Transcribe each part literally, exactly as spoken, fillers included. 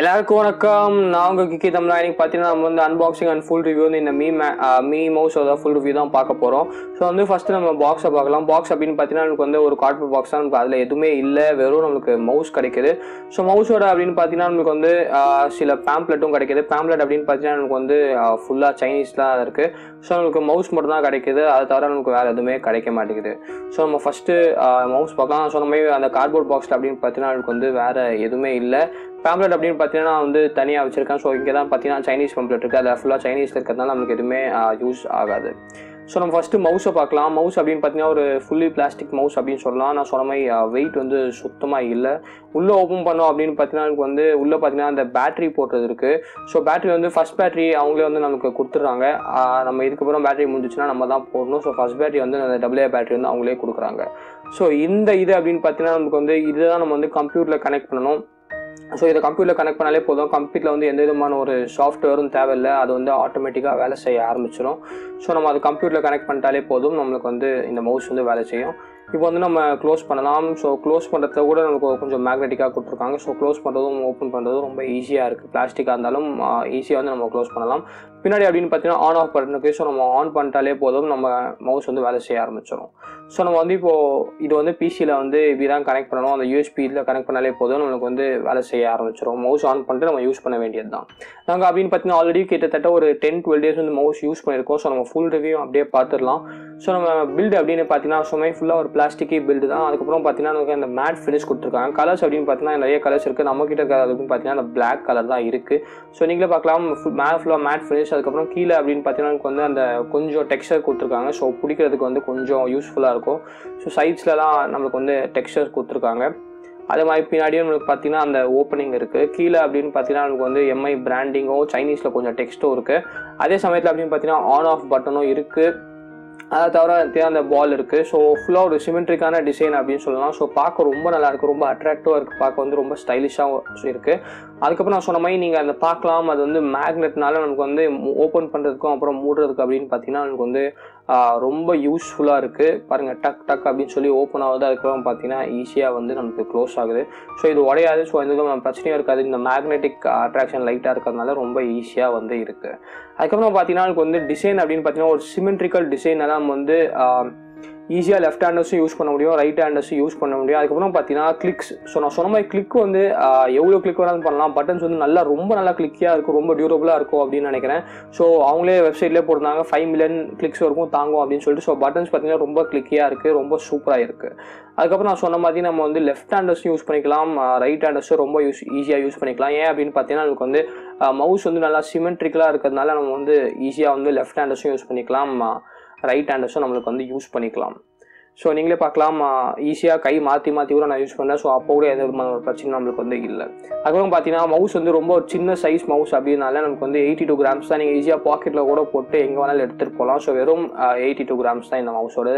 எல்லாருக்கும் வணக்கம். நான் உங்கள் கிக்கி தமிழ். இன்னைக்கு பார்த்தீங்கன்னா நம்ம வந்து அன்பாக்சிங் அண்ட் ஃபுல் ரிவ்யூ வந்து இந்த மீ மீ மவுஸோட ஃபுல் ரிவ்யூ தான் பார்க்க போகிறோம். ஸோ வந்து ஃபஸ்ட்டு நம்ம பாக்ஸை பார்க்கலாம். பாக்ஸ் அப்படின்னு பார்த்தீங்கன்னா நமக்கு வந்து ஒரு கார்ட்போர்ட் பாக்ஸ் தான். நமக்கு அதில் எதுவுமே இல்லை, வெறும் நம்மளுக்கு மவுஸ் கிடைக்கிது. ஸோ மவுஸோட அப்படின்னு பார்த்தீங்கன்னா நமக்கு வந்து சில பேம்ப்லெட்டும் கிடைக்கிது. பேம்ப்லெட் அப்படின்னு பார்த்தீங்கன்னா நமக்கு வந்து ஃபுல்லாக சைனீஸ் தான் இருக்குது. ஸோ நம்மளுக்கு மவுஸ் மட்டும் தான் கிடைக்கிது, அது தவிர நமக்கு வேறு எதுவுமே கிடைக்க மாட்டேங்குது. ஸோ நம்ம ஃபஸ்ட்டு மவுஸ் பார்க்கலாம். ஸோ நம்ம அந்த கார்ட்போர்ட் பாக்ஸில் அப்படின்னு பார்த்தீங்கன்னா நமக்கு வந்து வேறு எதுவுமே இல்லை. பேம்ப்லெட் அப்படின்னு பார்த்தீங்கன்னா நான் வந்து தனியாக வச்சுருக்கேன். ஸோ இங்கே தான் பார்த்தீங்கன்னா சைனீஸ் பேம்ப்லெட் இருக்குது. அதில் ஃபுல்லாக சைனீஸில் இருக்கிறதுனால நமக்கு எதுவுமே யூஸ் ஆகாது. ஸோ நம்ம ஃபஸ்ட்டு மவுஸை பார்க்கலாம். மவுஸ் அப்படின்னு பார்த்தீங்கன்னா ஒரு ஃபுல்லி பிளாஸ்டிக் மவுஸ் அப்படின்னு சொல்லலாம். நான் சொன்ன மாதிரி வெயிட் வந்து சுத்தமாக இல்லை. உள்ளே ஓப்பன் பண்ணோம் அப்படின்னு பார்த்தீங்கன்னா எனக்கு வந்து உள்ளே பார்த்தீங்கன்னா அந்த பேட்ரி போடுறது இருக்குது. ஸோ பேட்ரி வந்து ஃபஸ்ட் பேட்ரி அவங்களே வந்து நமக்கு கொடுத்துட்றாங்க. நம்ம இதுக்கப்புறம் பேட்ரி முடிஞ்சிச்சுன்னா நம்ம தான் போடணும். ஸோ ஃபஸ்ட் பேட்ரி வந்து அந்த டபுள் ஏ பேட்ரி வந்து அவங்களே கொடுக்குறாங்க. ஸோ இந்த இது அப்படின்னு பார்த்தீங்கன்னா நமக்கு வந்து இதுதான் நம்ம வந்து கம்ப்யூட்டரில் கனெக்ட் பண்ணணும். ஸோ இதை கம்ப்யூட்டரில் கனெக்ட் பண்ணாலே போதும். கம்ப்யூட்டரில் வந்து எந்த விதமான ஒரு சாஃப்ட்வேரும் தேவையில்லை, அது வந்து ஆட்டோமேட்டிக்காக வேலை செய்ய ஆரம்பிச்சிடும். ஸோ நம்ம அது கம்ப்யூட்டரில் கனெக்ட் பண்ணிட்டாலே போதும், நம்மளுக்கு வந்து இந்த மவுஸ் வந்து வேலை செய்யும். இப்போ வந்து நம்ம க்ளோஸ் பண்ணலாம். ஸோ க்ளோஸ் பண்ணுறத கூட நமக்கு கொஞ்சம் மேக்னெட்டிக்காக கொடுத்துருக்காங்க. ஸோ க்ளோஸ் பண்ணுறதும் ஓப்பன் பண்ணுறதும் ரொம்ப ஈஸியாக இருக்குது. பிளாஸ்டிக்காக இருந்தாலும் ஈஸியாக வந்து நம்ம க்ளோஸ் பண்ணலாம். பின்னாடி அப்படின்னு பார்த்தீங்கன்னா ஆன் ஆஃப் பண்ணுறதுக்கு. ஸோ நம்ம ஆன் பண்ணிட்டாலே போதும், நம்ம மவுஸ் வந்து வேலை செய்ய ஆரம்பிச்சிடும். ஸோ நம்ம வந்து இப்போது இது வந்து பிசியில் வந்து இப்படி தான் கனெக்ட் பண்ணணும். அந்த யூஎஸ்பி இதில் கனெக்ட் பண்ணாலே போதும், நம்மளுக்கு வந்து வேலை செய்ய ஆரம்பிச்சிடும். மவுஸ் ஆன் பண்ணிட்டு நம்ம யூஸ் பண்ண வேண்டியது தான். நாங்கள் அப்படின்னு பார்த்தீங்கன்னா ஆல்ரெடி கிட்டத்தட்ட ஒரு டென் டுவெல் டேஸ் வந்து மவுஸ் யூஸ் பண்ணியிருக்கோம். ஸோ நம்ம ஃபுல் ரிவ்யூ அப்படியே பார்த்துடலாம். ஸோ நம்ம பில்டு அப்படின்னு பார்த்தீங்கன்னா சுமை ஃபுல்லாக ஒரு பிளாஸ்டிக்கே பில்டு தான். அதுக்கப்புறம் பார்த்தீங்கன்னா நமக்கு அந்த மேட் ஃபினிஷ் கொடுத்துருக்காங்க. கலர்ஸ் அப்படின்னு பார்த்தீங்கன்னா நிறைய கலர்ஸ் இருக்குது. நம்மக்கிட்ட இருக்கிற அப்படின்னு பார்த்தீங்கன்னா அந்த பிளாக் கலர் தான் இருக்குது. ஸோ நீங்களே பார்க்கலாம், ஃபுல் மேட் ஃபுல்லாக மேட் ஃபினிஷ். அதுக்கப்புறம் கீழே அப்படின்னு பார்த்தீங்கன்னா நமக்கு வந்து அந்த கொஞ்சம் டெக்ஸ்சர் கொடுத்துருக்காங்க. ஸோ பிடிக்கிறதுக்கு வந்து கொஞ்சம் யூஸ்ஃபுல்லாக இருக்கும். ஸோ சைட்ஸ்லலாம் நம்மளுக்கு வந்து டெக்ஸ்சர் கொடுத்துருக்காங்க. அதே மாதிரி பின்னாடியும் நம்மளுக்கு பார்த்தீங்கன்னா அந்த ஓப்பனிங் இருக்குது. கீழே அப்படின்னு பார்த்தீங்கன்னா நமக்கு வந்து எம்ஐ பிராண்டிங்கும் சைனீஸில் கொஞ்சம் டெக்ஸ்ட்டும் இருக்குது. அதே சமயத்தில் அப்படின்னு பார்த்தீங்கன்னா ஆன் ஆஃப் பட்டனும் இருக்குது. அதை தவிர அந்த பால் இருக்குது. ஸோ ஃபுல்லாக ஒரு சிமெண்ட்ரிக்கான டிசைன் அப்படின்னு சொல்லலாம். ஸோ பார்க்க ரொம்ப நல்லாயிருக்கு, ரொம்ப அட்ராக்டிவாக இருக்குது, பார்க்க வந்து ரொம்ப ஸ்டைலிஷாகவும் இருக்குது. அதுக்கப்புறம் நான் சொன்ன மாதிரி நீங்கள் அதை பார்க்கலாம், அது வந்து மேக்னெட்னால நமக்கு வந்து ஓப்பன் பண்ணுறதுக்கும் அப்புறம் மூடுறதுக்கு அப்படின்னு பார்த்தீங்கன்னா நமக்கு வந்து ரொம்ப யூஸ்ஃபுல்லாக இருக்குது. பாருங்கள், டக் டக் அப்படின்னு சொல்லி ஓப்பன் ஆகுது. அதுக்கப்புறம் பார்த்தீங்கன்னா ஈஸியாக வந்து நமக்கு க்ளோஸ் ஆகுது. ஸோ இது உடையாது. ஸோ இந்த நம்ம பிரச்சனையும் இருக்காது. இந்த மேக்னெட்டிக் அட்ராக்ஷன் லைட்டாக இருக்கிறதுனால ரொம்ப ஈஸியாக வந்து இருக்குது. அதுக்கப்புறம் பார்த்தீங்கன்னா எனக்கு வந்து டிசைன் அப்படின்னு பார்த்தீங்கன்னா ஒரு சிமெண்ட்ரிக்கல் டிசைனாக நம்ம வந்து ஈஸியாக லெஃப்ட் ஹேண்டர்ஸும் யூஸ் பண்ண முடியும், ரைட் ஹேண்டர்ஸும் யூஸ் பண்ண முடியும். அதுக்கப்புறம் பார்த்தீங்கன்னா கிளிக்ஸ். ஸோ நான் சொன்ன மாதிரி கிளிக் வந்து எவ்வளோ கிளிக் வேணாலும் பண்ணலாம். பட்டன்ஸ் வந்து நல்லா ரொம்ப நல்லா கிளிக்கியாக இருக்கும், ரொம்ப டியூரபுளாக இருக்கும் அப்படின்னு நினைக்கிறேன். ஸோ அவங்களே வெப்சைட்லேயே போட்டிருந்தாங்க ஃபைவ் மில்லியன் கிளிக்ஸ் வரைக்கும் தாங்கும் அப்படின்னு சொல்லிட்டு. ஸோ பட்டன்ஸ் பார்த்தீங்கன்னா ரொம்ப கிளிக்கியாக இருக்குது, ரொம்ப சூப்பராக இருக்குது. அதுக்கப்புறம் நான் சொன்ன மாதிரி நம்ம வந்து லெஃப்ட் ஹேண்டர்ஸும் யூஸ் பண்ணிக்கலாம், ரைட் ஹேண்டர்ஸும் ரொம்ப யூஸ் ஈஸியாக யூஸ் பண்ணிக்கலாம். ஏன் அப்படின்னு பார்த்தீங்கன்னா நமக்கு வந்து மவுஸ் வந்து நல்லா சிமெண்ட்ரிக்கலாக இருக்கிறதுனால நம்ம வந்து ஈஸியாக வந்து லெஃப்ட் ஹேண்டர்ஸும் யூஸ் பண்ணிக்கலாம், ரைட் ஹேண்டர்ஸும் நம்மளுக்கு வந்து யூஸ் பண்ணிக்கலாம். ஸோ நீங்களே பார்க்கலாம், ஈஸியாக கை மாற்றி மாற்றி கூட நான் யூஸ் பண்ணேன். ஸோ அப்போ கூட எந்த விதமான ஒரு பிரச்சனை நம்மளுக்கு வந்து இல்லை. அதுக்கப்புறம் பார்த்தீங்கன்னா மவுஸ் வந்து ரொம்ப ஒரு சின்ன சைஸ் மவுஸ் அப்படின்னால நமக்கு வந்து எயிட்டி டூ கிராம்ஸ் தான். நீங்கள் ஈஸியாக பாக்கெட்டில் கூட போட்டு எங்கே வேணாலும் எடுத்துகிட்டு போகலாம். ஸோ வெறும் எயிட்டி டூ கிராம்ஸ் தான் இந்த மவுஸோட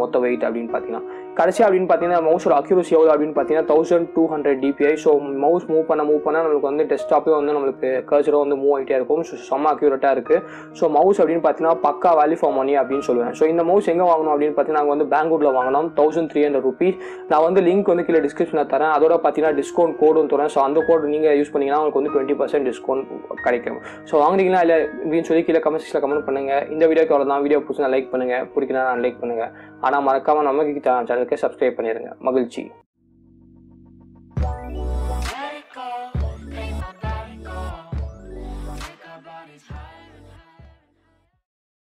மொத்த வெயிட் அப்படின்னு பார்த்தீங்கன்னா. கடைசியாக அப்படின்னு பார்த்தீங்கன்னா மவுஸோட அக்யூரசி எவ்வளோ அப்படின்னு பார்த்தீங்கன்னா thousand two hundred DPI. So mouse move பண்ண மூவ் பண்ணால் நம்மளுக்கு வந்து டெஸ்க்டாப்பே வந்து நம்மளுக்கு கர்சரும் வந்து மூவ் ஆகிட்டே இருக்கும். ஸோ செம்ம அக்யூரேட்டாக இருக்குது. ஸோ மவுஸ் அப்படின்னு பார்த்தீங்கன்னா பக்கா வேல்யூ ஃபார் மணி அப்படின்னு சொல்லுவேன். ஸோ இந்த மவுஸ் எங்கே வாங்கணும் அப்படின்னு பார்த்தீங்கன்னா நாங்கள் வந்து பேங்கூட்டில் வாங்கினோம், தௌசண்ட் த்ரீ ஹண்ட்ரட் ருபீஸ். நான் வந்து லிங்க் வந்து கீழே டிஸ்கிரிப்ஷனில் தரேன். அதோட பார்த்தீங்கன்னா டிஸ்கவுண்ட் கோடும் தரேன். ஸோ அந்த கோடு நீங்கள் யூஸ் பண்ணிங்கன்னா உங்களுக்கு வந்து டுவெண்ட்டி பர்சன்ட் டிஸ்கவுண்ட் கிடைக்கும். ஸோ வாங்குறீங்களா இல்லை அப்படின்னு சொல்லி கீழே கமெண்ட் செக்ஷனில் கமெண்ட் பண்ணுங்கள். இந்த வீடியோக்கு அவ்வளோ தான். வீடியோ பிடிச்சா லைக் பண்ணுங்கள், பிடிக்கலன்னா லைக் பண்ணுங்கள். ஆனால் மறக்காமல் நமக்கு சேனல் சப்ஸ்கிரைப் பண்ணிருங்க. மகிழ்ச்சி.